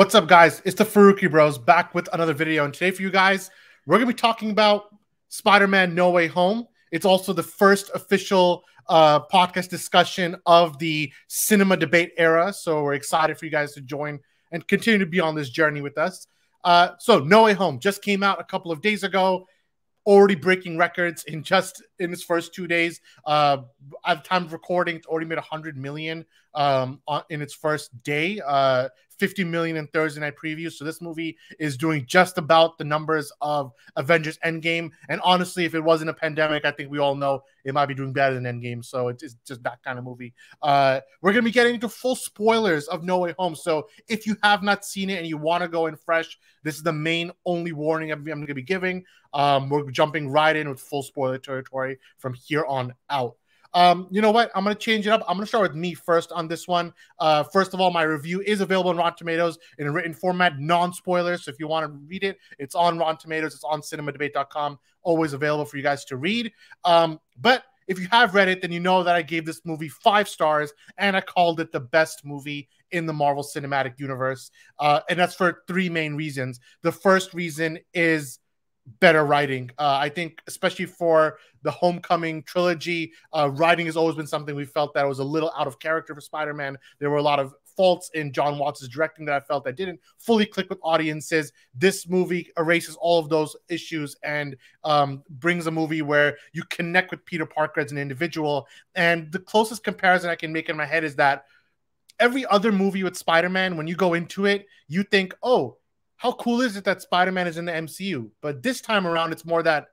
What's up, guys? It's the Farooqi Bros back with another video, and today for you guys, we're going to be talking about Spider-Man No Way Home. It's also the first official podcast discussion of the cinema debate era, so we're excited for you guys to join and continue to be on this journey with us. So No Way Home just came out a couple of days ago, already breaking records in its first 2 days. At the time of recording, it's already made 100 million in its first day, 50 million in Thursday night previews. So this movie is doing just about the numbers of Avengers Endgame. And honestly, if it wasn't a pandemic, I think we all know it might be doing better than Endgame. So it's just that kind of movie. We're going to be getting into full spoilers of No Way Home. So if you have not seen it and you want to go in fresh, this is the main only warning I'm going to be giving. We're jumping right in with full spoiler territory from here on out. You know what? I'm going to change it up. I'm going to start with me first on this one. First of all, my review is available on Rotten Tomatoes in a written format, non-spoilers. So if you want to read it, it's on Rotten Tomatoes. It's on cinemadebate.com, always available for you guys to read. But if you have read it, then you know that I gave this movie 5 stars, and I called it the best movie in the Marvel Cinematic Universe. And that's for 3 main reasons. The first reason is better writing. I think especially for the Homecoming trilogy, writing has always been something we felt that was a little out of character for Spider-Man. There were a lot of faults in John Watts' directing that I felt that didn't fully click with audiences. This movie erases all of those issues and brings a movie where you connect with Peter Parker as an individual. And the closest comparison I can make in my head is that every other movie with Spider-Man, when you go into it, you think, oh, how cool is it that Spider-Man is in the MCU? But this time around, it's more that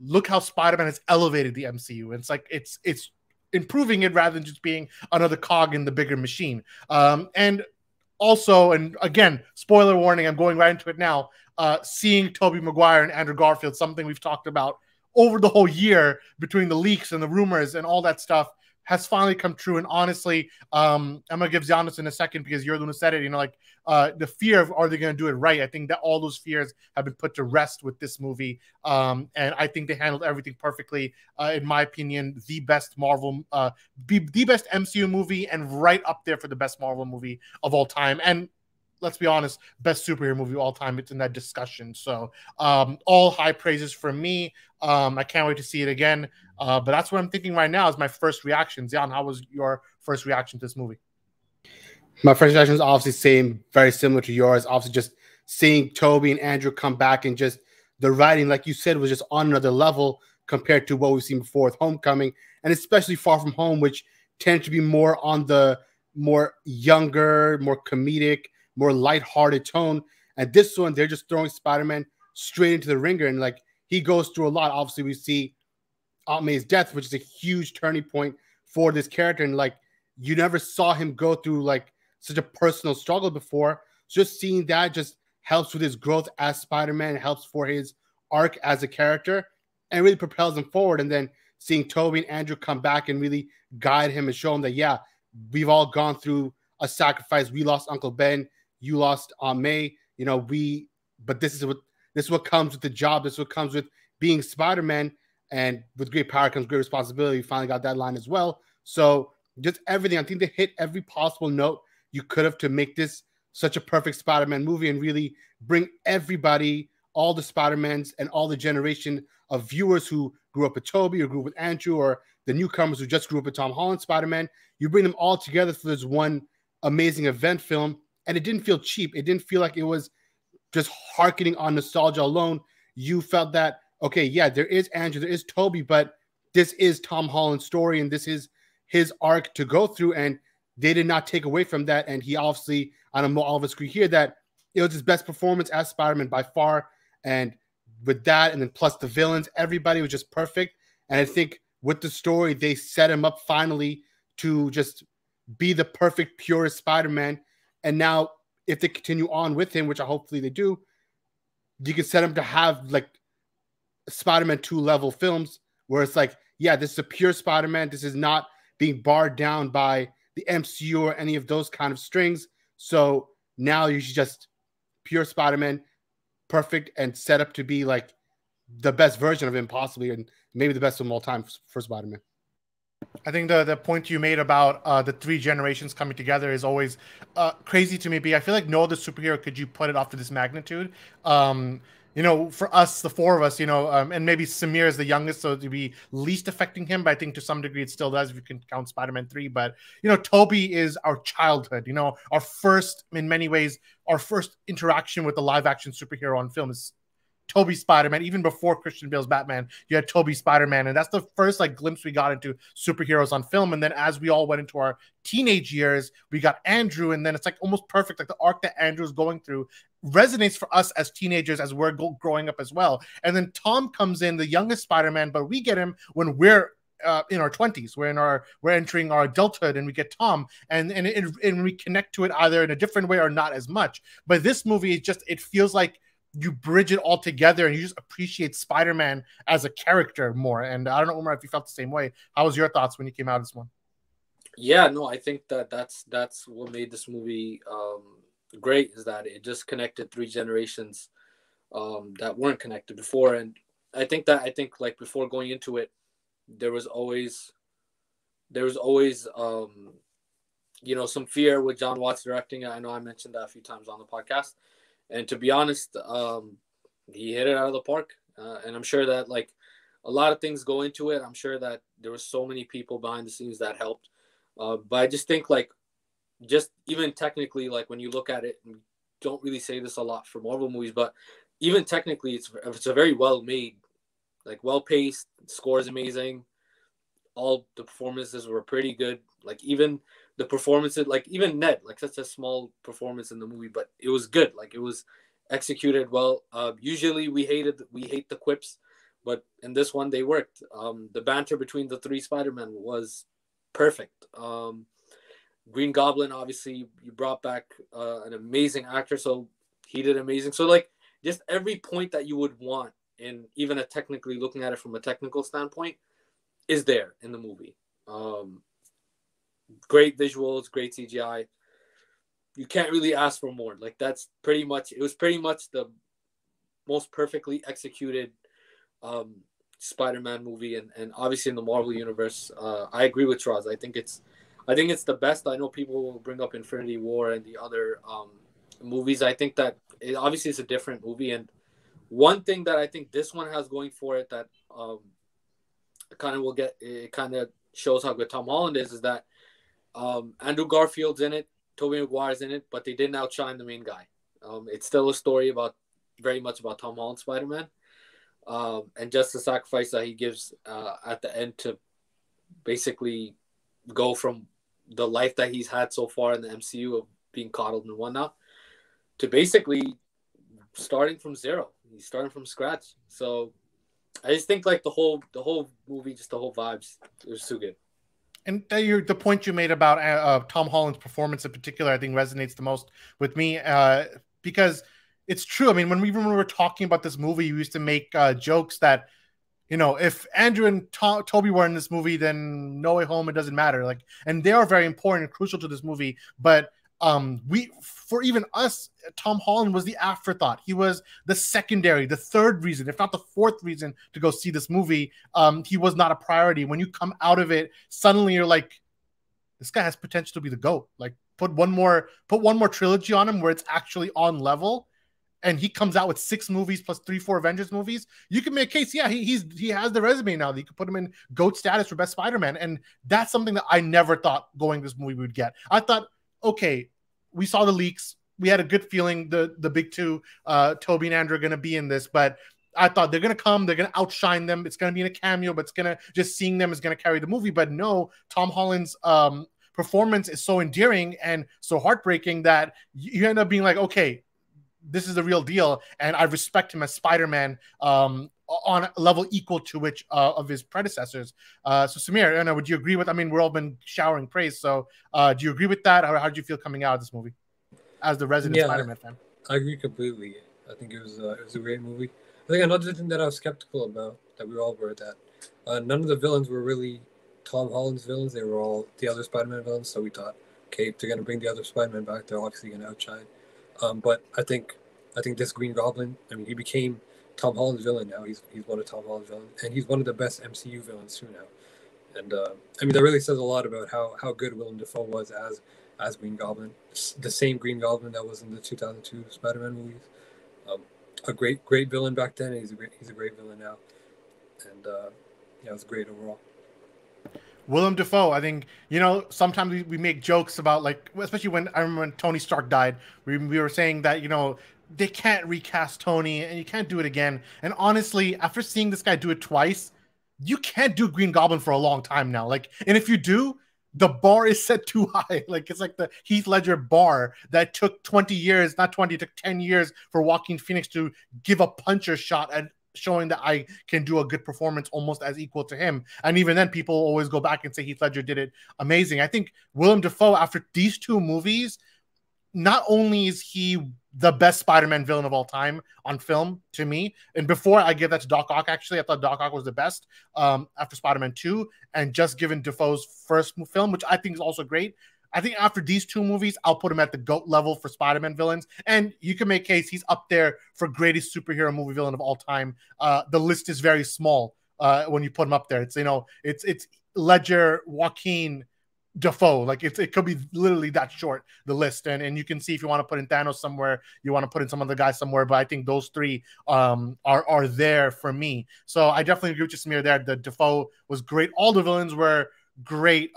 look how Spider-Man has elevated the MCU. It's like it's improving it rather than just being another cog in the bigger machine. And also, and again, spoiler warning, I'm going right into it now, seeing Tobey Maguire and Andrew Garfield, something we've talked about over the whole year between the leaks and the rumors and all that stuff, has finally come true. And honestly, I'm going to give Giannis in a second because you're the one who said it, you know, like the fear of, are they going to do it right? I think that all those fears have been put to rest with this movie. And I think they handled everything perfectly. In my opinion, the best Marvel, the best MCU movie, and right up there for the best Marvel movie of all time. And let's be honest, best superhero movie of all time. It's in that discussion. So all high praises from me. I can't wait to see it again. But that's what I'm thinking right now is my first reaction. Zion, how was your first reaction to this movie? My first reaction is obviously same, very similar to yours. Obviously just seeing Tobey and Andrew come back, and just the writing, like you said, was just on another level compared to what we've seen before with Homecoming, and especially Far From Home, which tends to be more on the more younger, more comedic, more lighthearted tone. And this one, they're just throwing Spider-Man straight into the ringer. And like, he goes through a lot. Obviously, we see Aunt May's death, which is a huge turning point for this character. And like, you never saw him go through like such a personal struggle before. So just seeing that just helps with his growth as Spider-Man, helps for his arc as a character, and really propels him forward. And then seeing Tobey and Andrew come back and really guide him and show him that, yeah, we've all gone through a sacrifice. We lost Uncle Ben. You lost Aunt May, you know, but this is what comes with the job. This is what comes with being Spider-Man, and with great power comes great responsibility. We finally got that line as well. So just everything. I think they hit every possible note you could have to make this such a perfect Spider-Man movie and really bring everybody, all the Spider-Mans and all the generation of viewers who grew up with Tobey or grew up with Andrew, or the newcomers who just grew up with Tom Holland Spider-Man. You bring them all together for this one amazing event film. And it didn't feel cheap. It didn't feel like it was just hearkening on nostalgia alone. You felt that, okay, yeah, there is Andrew, there is Tobey, but this is Tom Holland's story, and this is his arc to go through. And they did not take away from that. And he obviously, I don't know, all of us agree here that it was his best performance as Spider-Man by far. And with that, and then plus the villains, everybody was just perfect. And I think with the story, they set him up finally to just be the perfect, purest Spider-Man. And now, if they continue on with him, which I hopefully they do, you can set him to have like Spider-Man 2 level films where it's like, yeah, this is a pure Spider-Man. This is not being barred down by the MCU or any of those kind of strings. So now you should just pure Spider-Man, perfect, and set up to be like the best version of him possibly, and maybe the best of all time for Spider-Man. I think the point you made about the three generations coming together is always crazy to me. I feel like no other superhero could you put it off to this magnitude. You know, for us, the four of us, you know, and maybe Samir is the youngest, so it'd be least affecting him. But I think to some degree it still does if you can count Spider-Man 3. But, you know, Tobey is our childhood, you know, our first, in many ways, our first interaction with a live-action superhero on film is Tobey Spider-Man. Even before Christian Bale's Batman, you had Tobey Spider-Man. And that's the first, like, glimpse we got into superheroes on film. And then as we all went into our teenage years, we got Andrew. And then it's, like, almost perfect. Like, the arc that Andrew's going through resonates for us as teenagers as we're growing up as well. And then Tom comes in, the youngest Spider-Man, but we get him when we're in our 20s. We're entering our adulthood, and we get Tom, and we connect to it either in a different way or not as much. But this movie, it feels like you bridge it all together, and you just appreciate Spider-Man as a character more. And I don't know, Omar, if you felt the same way. How was your thoughts when you came out of this one? Yeah, no, I think that's what made this movie great, is that it just connected three generations that weren't connected before. And I think like before going into it, there was always you know, some fear with John Watts directing. I know I mentioned that a few times on the podcast, and to be honest, he hit it out of the park. And I'm sure that, like, a lot of things go into it. I'm sure that there were so many people behind the scenes that helped, but I just think, like, just even technically, like, when you look at it, and we don't really say this a lot for Marvel movies, but even technically, it's a very well made, like, well paced. Score is amazing. All the performances were pretty good. Like, even the performances, like even Ned, like such a small performance in the movie, but it was good. Like, it was executed well. Usually we hate the quips, but in this one they worked. The banter between the three Spider-Men was perfect. Green Goblin, obviously, you brought back an amazing actor, so he did amazing. So, like, just every point that you would want, and even a technically looking at it from a technical standpoint, is there in the movie. Great visuals, great CGI. You can't really ask for more. Like, that's pretty much, it was pretty much the most perfectly executed Spider-Man movie, and obviously in the Marvel Universe. I agree with Shraz. I think it's the best. I know people will bring up Infinity War and the other movies. I think that it obviously is a different movie. And one thing that I think this one has going for it that kind of shows how good Tom Holland is that Andrew Garfield's in it, Tobey Maguire's in it, but they didn't outshine the main guy. It's still a story very much about Tom Holland Spider-Man, and just the sacrifice that he gives at the end to basically go from the life that he's had so far in the MCU of being coddled and whatnot to basically starting from zero. He's starting from scratch. So I just think, like, the whole movie, just the whole vibes, it was too good. And the point you made about Tom Holland's performance in particular, I think resonates the most with me because it's true. I mean, when we were talking about this movie, you used to make jokes that, you know, if Andrew and Tobey were in this movie, then No Way Home, it doesn't matter. Like, and they are very important and crucial to this movie. But for even us, Tom Holland was the afterthought. He was the secondary, the third reason, if not the fourth reason to go see this movie. He was not a priority. When you come out of it, suddenly you're like, this guy has potential to be the GOAT. Like, put one more trilogy on him where it's actually on level. And he comes out with 6 movies plus 3-4 Avengers movies. You can make a case, yeah, he has the resume now that you can put him in GOAT status for best Spider-Man. And that's something that I never thought going this movie we would get. I thought, okay, we saw the leaks, we had a good feeling the big two, Tobey and Andrew, are gonna be in this, but I thought they're gonna come, they're gonna outshine them. It's gonna be in a cameo, but it's gonna just seeing them is gonna carry the movie. But no, Tom Holland's performance is so endearing and so heartbreaking that you end up being like, okay, this is the real deal, and I respect him as Spider-Man on a level equal to which of his predecessors. So Samir, would you agree with? I mean, we've all been showering praise. So do you agree with that? How did you feel coming out of this movie as the resident Spider-Man fan? I agree completely. I think it was a great movie. I think another thing that I was skeptical about that we all were at that none of the villains were really Tom Holland's villains. They were all the other Spider-Man villains. So we thought, okay, if they're gonna bring the other Spider-Man back, they're obviously gonna outshine. But I think this Green Goblin, I mean, he became Tom Holland's villain now. He's one of Tom Holland's villains, and he's one of the best MCU villains too now. And I mean, that really says a lot about how good Willem Dafoe was as Green Goblin. The same Green Goblin that was in the 2002 Spider-Man movies. A great villain back then. And he's a great villain now. And yeah, it was great overall. Willem Dafoe, I think, you know, sometimes we make jokes about, like, especially when I remember when Tony Stark died, we were saying that, you know, they can't recast Tony and you can't do it again. And honestly, after seeing this guy do it twice, you can't do Green Goblin for a long time now. Like, and if you do, the bar is set too high. Like, it's like the Heath Ledger bar that took 20 years, not 20, it took 10 years for Joaquin Phoenix to give a puncher shot at showing that I can do a good performance almost as equal to him. And even then, people always go back and say Heath Ledger did it amazing. I think Willem Dafoe, after these two movies, not only is he the best Spider-Man villain of all time on film to me, and before I give that to Doc Ock, actually, I thought Doc Ock was the best after Spider-Man 2, and just given Dafoe's first film, which I think is also great. I think after these two movies, I'll put him at the GOAT level for Spider-Man villains. And you can make case he's up there for greatest superhero movie villain of all time. The list is very small when you put him up there. It's, you know, it's Ledger, Joaquin, Dafoe. Like, it could be literally that short, the list. And you can see if you want to put in Thanos somewhere, you want to put in some other guy somewhere. But I think those three are there for me. So I definitely agree with you, Samir, there. The Dafoe was great. All the villains were great.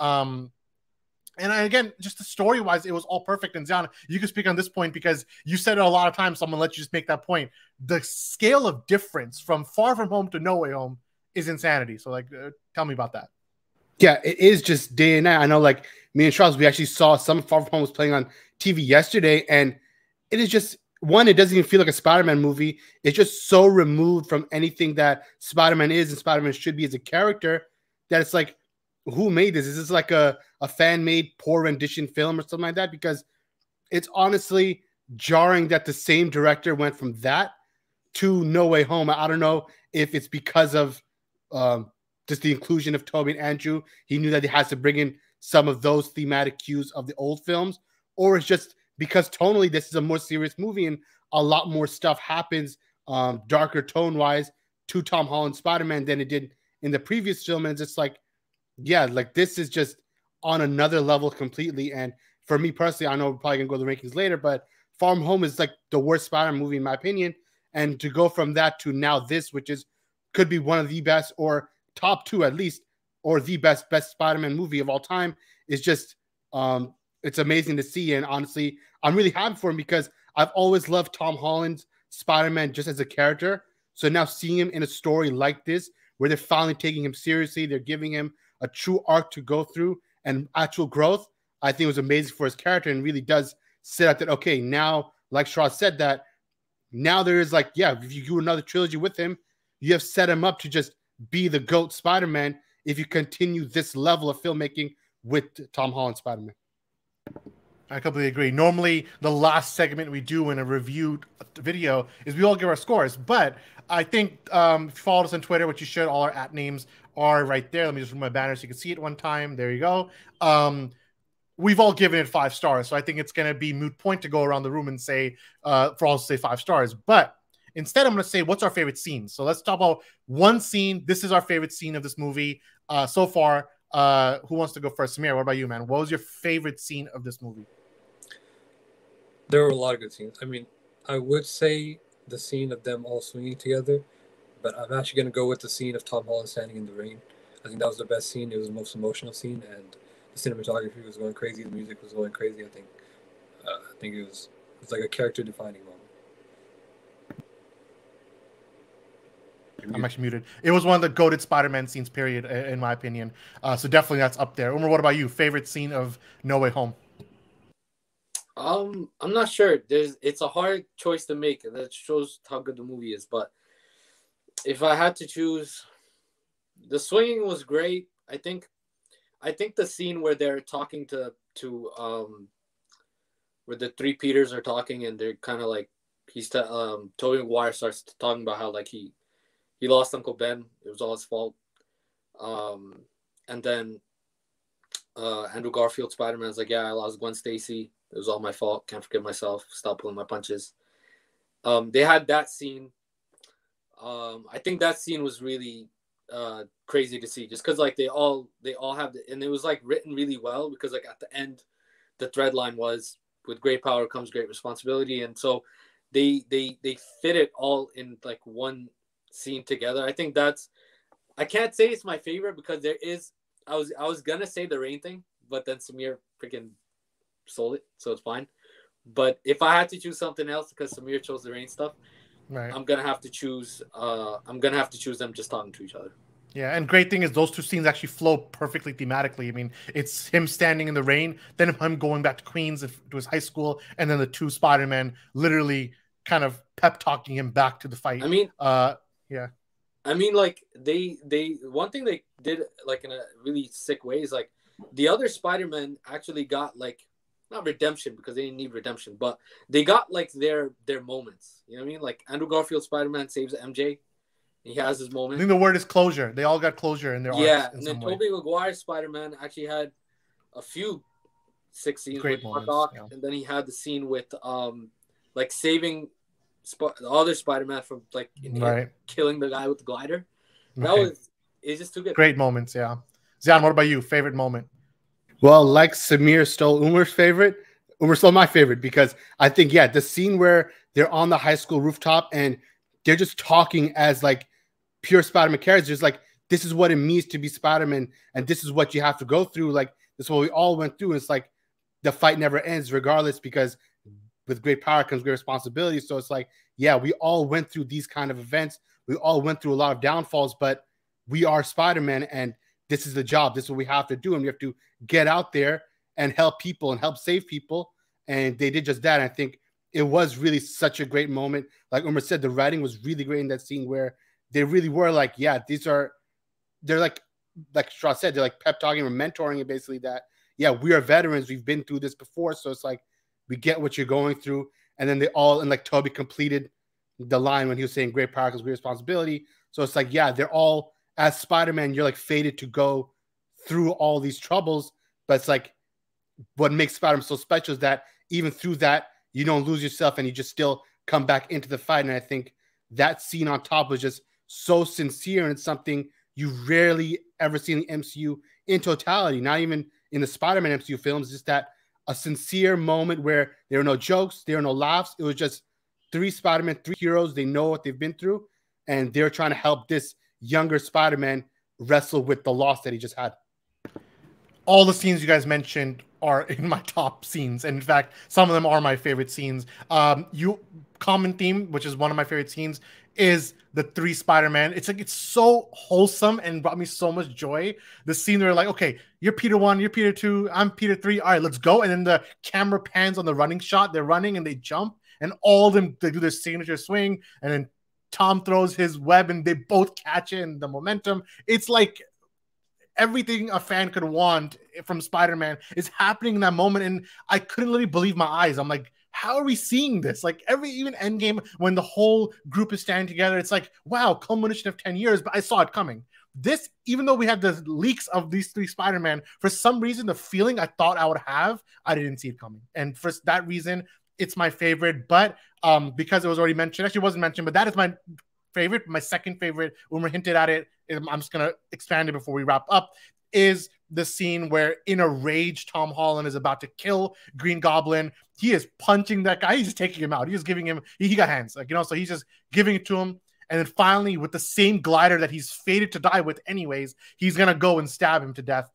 And again, just the story-wise, it was all perfect. And Zion, you can speak on this point because you said it a lot of times. Someone let you just make that point. The scale of difference from Far From Home to No Way Home is insanity. So, like, tell me about that. Yeah, it is just day and night. I know, like, me and Charles, we actually saw some Far From Home was playing on TV yesterday. And it is just, one, it doesn't even feel like a Spider-Man movie. It's just so removed from anything that Spider-Man is and Spider-Man should be as a character that it's like, who made this? Is this like a fan-made poor rendition film or something like that? Because it's honestly jarring that the same director went from that to No Way Home. I don't know if it's because of just the inclusion of Tobey and Andrew. He knew that he has to bring in some of those thematic cues of the old films. Or it's just because tonally this is a more serious movie and a lot more stuff happens darker tone-wise to Tom Holland's Spider-Man than it did in the previous film. And it's just like, yeah, like this is just on another level completely. And for me personally, I know we're probably going to go to the rankings later, but Far From Home is like the worst Spider-Man movie in my opinion. And to go from that to now this, which is could be one of the best or top two at least, or the best Spider-Man movie of all time is just, it's amazing to see. And honestly, I'm really happy for him because I've always loved Tom Holland's Spider-Man just as a character. So now seeing him in a story like this, where they're finally taking him seriously, they're giving him a true arc to go through and actual growth, I think was amazing for his character and really does set up that, okay, now, like Shaw said that, now there is like, yeah, if you do another trilogy with him, you have set him up to just be the GOAT Spider-Man if you continue this level of filmmaking with Tom Holland Spider-Man. I completely agree. Normally, the last segment we do in a reviewed video is we all give our scores, but I think if you follow us on Twitter, which you should, all our at names are right there. Let me just remove my banner so you can see it one time. There you go. We've all given it 5 stars, so I think it's going to be moot point to go around the room and say, for all to say 5 stars. But instead, I'm going to say, what's our favorite scene? So let's talk about one scene. This is our favorite scene of this movie so far. Who wants to go first? Samir, what about you, man? What was your favorite scene of this movie? There were a lot of good scenes. I mean, I would say the scene of them all swinging together, but I'm actually going to go with the scene of Tom Holland standing in the rain. I think that was the best scene. It was the most emotional scene, and the cinematography was going crazy. The music was going crazy. I think it was like a character-defining moment. I'm actually muted. It was one of the goated Spider-Man scenes, period, in my opinion. So definitely that's up there. Umar, what about you? Favorite scene of No Way Home? I'm not sure. It's a hard choice to make, and that shows how good the movie is. But if I had to choose, the swinging was great. I think the scene where they're talking to where the three Peters are talking, and they're kind of like Tobey Maguire starts talking about how like he lost Uncle Ben. It was all his fault. And then Andrew Garfield Spider-Man's like, yeah, I lost Gwen Stacy. It was all my fault. Can't forgive myself. Stop pulling my punches. They had that scene. I think that scene was really crazy to see, just because like they all have the, and it was like written really well, because like at the end the thread line was, with great power comes great responsibility, and so they fit it all in like one scene together. I think that's, I can't say it's my favorite, because there is, I was gonna say the rain thing, but then Samir freaking sold it, so it's fine. But if I had to choose something else, because Samir chose the rain stuff, right, I'm gonna have to choose them just talking to each other. Yeah, and great thing is those two scenes actually flow perfectly thematically. I mean, it's him standing in the rain, then him going back to Queens, to his high school, and then the two Spider-Men literally kind of pep talking him back to the fight. I mean, yeah. I mean, like they one thing they did like in a really sick way is like the other Spider-Men actually got like, not redemption, because they didn't need redemption, but they got like their moments. You know what I mean? Like Andrew Garfield Spider-Man saves MJ. He has his moment. I think the word is closure. They all got closure in their arcs. Yeah, and then Tobey Maguire Spider-Man actually had a few sick scenes with Doc Ock, yeah. And then he had the scene with like saving the other Spider-Man from like killing the guy with the glider. That was, it's just too good. Great moments, yeah. Zian, what about you? Favorite moment? Well, like Samir stole Umer's favorite, Umer stole my favorite, because I think, yeah, the scene where they're on the high school rooftop and they're just talking as like pure Spider-Man characters, just like, this is what it means to be Spider-Man, and this is what you have to go through. Like, this is what we all went through. And it's like the fight never ends, regardless, because with great power comes great responsibility. So it's like, yeah, we all went through these kind of events. We all went through a lot of downfalls, but we are Spider-Man, and this is the job. This is what we have to do, and we have to get out there and help people and help save people. And they did just that. And I think it was really such a great moment. Like Umer said, the writing was really great in that scene where they really were like, yeah, these are, they're like Shaw said, they're like pep talking or mentoring, and basically that, yeah, we are veterans. We've been through this before. So it's like, we get what you're going through. And then they all, and like Tobey completed the line when he was saying great power comes great responsibility. So it's like, yeah, they're all, as Spider-Man, you're like fated to go through all these troubles. But it's like, what makes Spider-Man so special is that even through that, you don't lose yourself, and you just still come back into the fight. And I think that scene on top was just so sincere, and it's something you rarely ever see in the MCU in totality, not even in the Spider-Man MCU films, just that a sincere moment where there are no jokes, there are no laughs. It was just three Spider-Man, three heroes. They know what they've been through, and they're trying to help this younger Spider-Man wrestle with the loss that he just had. All the scenes you guys mentioned are in my top scenes, and in fact some of them are my favorite scenes. Common theme, which is one of my favorite scenes, is the three Spider-Man. It's like, it's so wholesome and brought me so much joy. The scene where like, okay, you're Peter 1, you're Peter 2, I'm Peter 3, all right, let's go. And then the camera pans on the running shot, they're running and they jump, and all of them, they do their signature swing, and then Tom throws his web and they both catch it, and the momentum, it's like everything a fan could want from Spider-Man is happening in that moment. And I couldn't really believe my eyes. I'm like, how are we seeing this? Like even Endgame, when the whole group is standing together, it's like, wow, culmination of 10 years, but I saw it coming. This, even though we had the leaks of these three Spider-Man, for some reason, the feeling I thought I would have, I didn't see it coming. And for that reason, it's my favorite, but because it was already mentioned, actually it wasn't mentioned, but that is my favorite. My second favorite, Umer hinted at it, I'm just going to expand it before we wrap up, is the scene where in a rage, Tom Holland is about to kill Green Goblin. He is punching that guy. He's just taking him out. He's giving him, he got hands, like, you know, so he's just giving it to him. And then finally, with the same glider that he's fated to die with anyways, he's going to go and stab him to death.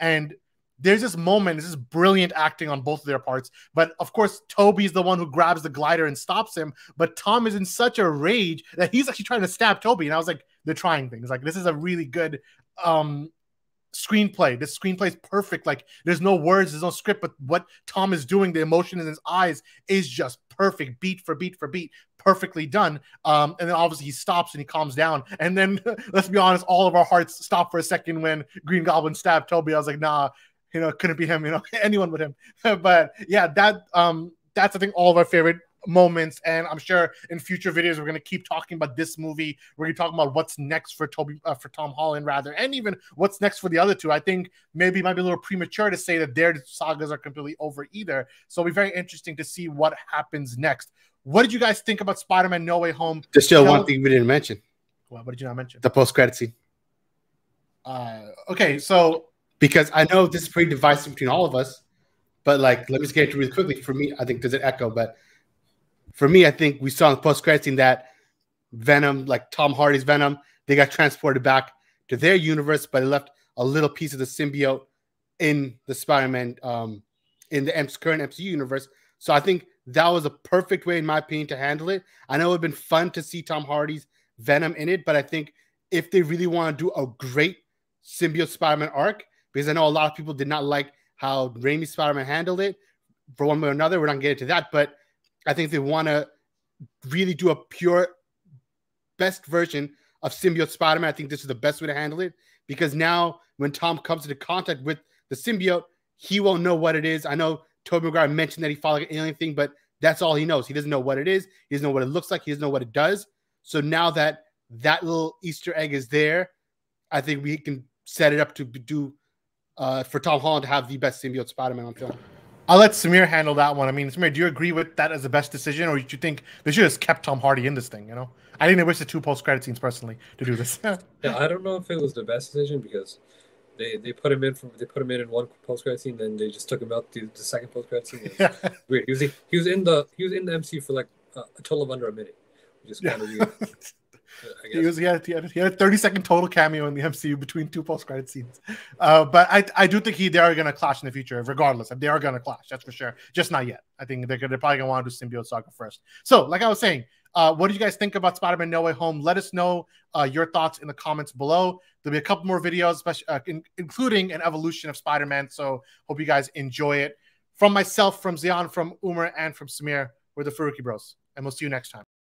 And there's this moment, this is brilliant acting on both of their parts. But of course, Toby's the one who grabs the glider and stops him. But Tom is in such a rage that he's actually trying to stab Toby. And I was like, they're trying things. Like, this is a really good screenplay. This screenplay is perfect. Like, there's no words, there's no script, but what Tom is doing, the emotion in his eyes is just perfect, beat for beat for beat, perfectly done. And then obviously he stops and he calms down. And then, let's be honest, all of our hearts stopped for a second when Green Goblin stabbed Toby. I was like, nah, you know, it couldn't be him, you know, anyone but him. But yeah, that's, I think, all of our favorite moments, and I'm sure in future videos we're going to keep talking about this movie. We're going to talk about what's next for Tom Holland rather, and even what's next for the other two. I think maybe it might be a little premature to say that their sagas are completely over either, so it'll be very interesting to see what happens next. What did you guys think about Spider-Man No Way Home? There's still one thing we didn't mention. What did you not mention? The post-credit scene. Okay, so because I know this is pretty divisive between all of us, but like, let me just get it really quickly. For me, I think does it echo? But for me, I think we saw in the post-credit scene that Venom, like Tom Hardy's Venom, they got transported back to their universe, but it left a little piece of the symbiote in the Spider-Man, in the current MCU universe. So I think that was a perfect way, in my opinion, to handle it. I know it would have been fun to see Tom Hardy's Venom in it, but I think if they really want to do a great symbiote Spider-Man arc, because I know a lot of people did not like how Raimi Spider-Man handled it for one way or another. We're not going to get into that, but I think they want to really do a pure best version of symbiote Spider-Man. I think this is the best way to handle it, because now when Tom comes into contact with the symbiote, he won't know what it is. I know Tobey Maguire mentioned that he fought like an alien thing, but that's all he knows. He doesn't know what it is. He doesn't know what it looks like. He doesn't know what it does. So now that that little Easter egg is there, I think we can set it up to do for Tom Holland to have the best symbiote Spider-Man on film. I'll let Samir handle that one. I mean, Samir, do you agree with that as the best decision, or do you think they should have just kept Tom Hardy in this thing, you know? I think they wish the two post-credit scenes, personally, to do this. Yeah, I don't know if it was the best decision, because they put him in in one post-credit scene, then they just took him out the second post-credit scene. Yeah. Weird. He was in the MCU for like a total of under a minute, which is kind of weird. I guess. He had a 30-second total cameo in the MCU between two post-credit scenes. But I do think they are going to clash in the future, regardless. They are going to clash, that's for sure. Just not yet. I think they're probably going to want to do Symbiote Saga first. So, like I was saying, what do you guys think about Spider-Man No Way Home? Let us know your thoughts in the comments below. There'll be a couple more videos, especially, including an evolution of Spider-Man. So, hope you guys enjoy it. From myself, from Zion, from Umar, and from Samir, we're the Farooqi Bros. And we'll see you next time.